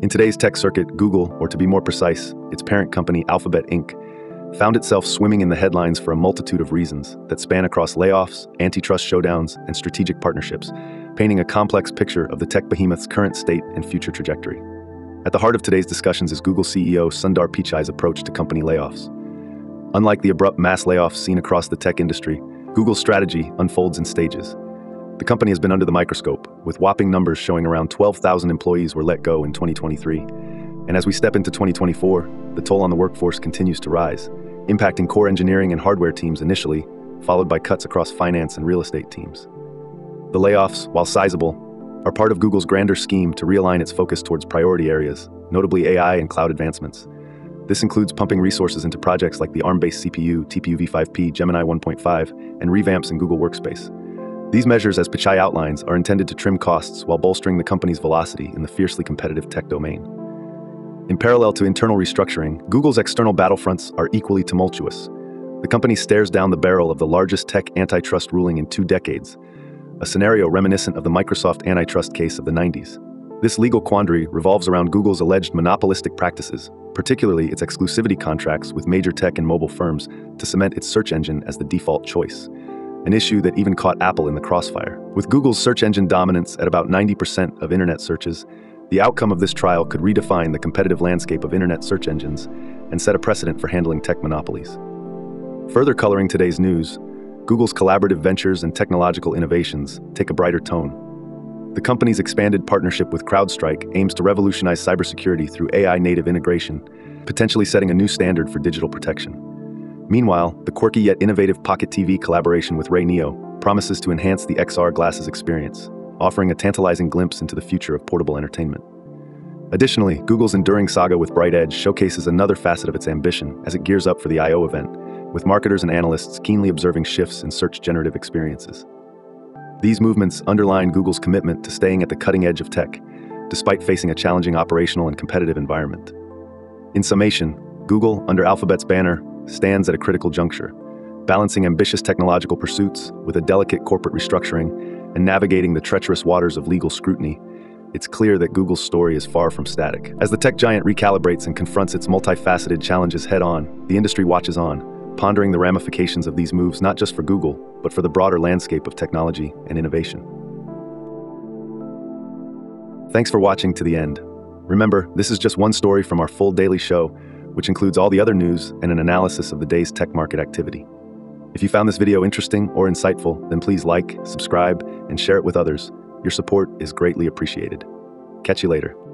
In today's tech circuit, Google, or to be more precise, its parent company Alphabet Inc., found itself swimming in the headlines for a multitude of reasons that span across layoffs, antitrust showdowns, and strategic partnerships, painting a complex picture of the tech behemoth's current state and future trajectory. At the heart of today's discussions is Google CEO Sundar Pichai's approach to company layoffs. Unlike the abrupt mass layoffs seen across the tech industry, Google's strategy unfolds in stages. The company has been under the microscope, with whopping numbers showing around 12,000 employees were let go in 2023. And as we step into 2024, the toll on the workforce continues to rise, impacting core engineering and hardware teams initially, followed by cuts across finance and real estate teams. The layoffs, while sizable, are part of Google's grander scheme to realign its focus towards priority areas, notably AI and cloud advancements. This includes pumping resources into projects like the ARM-based CPU, TPU V5P, Gemini 1.5, and revamps in Google Workspace. These measures, as Pichai outlines, are intended to trim costs while bolstering the company's velocity in the fiercely competitive tech domain. In parallel to internal restructuring, Google's external battlefronts are equally tumultuous. The company stares down the barrel of the largest tech antitrust ruling in 2 decades, a scenario reminiscent of the Microsoft antitrust case of the 90s. This legal quandary revolves around Google's alleged monopolistic practices, particularly its exclusivity contracts with major tech and mobile firms to cement its search engine as the default choice, an issue that even caught Apple in the crossfire. With Google's search engine dominance at about 90% of internet searches, the outcome of this trial could redefine the competitive landscape of internet search engines and set a precedent for handling tech monopolies. Further coloring today's news, Google's collaborative ventures and technological innovations take a brighter tone. The company's expanded partnership with CrowdStrike aims to revolutionize cybersecurity through AI-native integration, potentially setting a new standard for digital protection. Meanwhile, the quirky yet innovative Pocket TV collaboration with Rayneo promises to enhance the XR glasses experience, offering a tantalizing glimpse into the future of portable entertainment. Additionally, Google's enduring saga with Bright Edge showcases another facet of its ambition as it gears up for the I/O event, with marketers and analysts keenly observing shifts in search-generative experiences. These movements underline Google's commitment to staying at the cutting edge of tech, despite facing a challenging operational and competitive environment. In summation, Google, under Alphabet's banner, stands at a critical juncture, balancing ambitious technological pursuits with a delicate corporate restructuring and navigating the treacherous waters of legal scrutiny. It's clear that Google's story is far from static. As the tech giant recalibrates and confronts its multifaceted challenges head-on, the industry watches on, pondering the ramifications of these moves not just for Google, but for the broader landscape of technology and innovation. Thanks for watching to the end. Remember, this is just one story from our full daily show, which includes all the other news and an analysis of the day's tech market activity. If you found this video interesting or insightful, then please like, subscribe, and share it with others. Your support is greatly appreciated. Catch you later.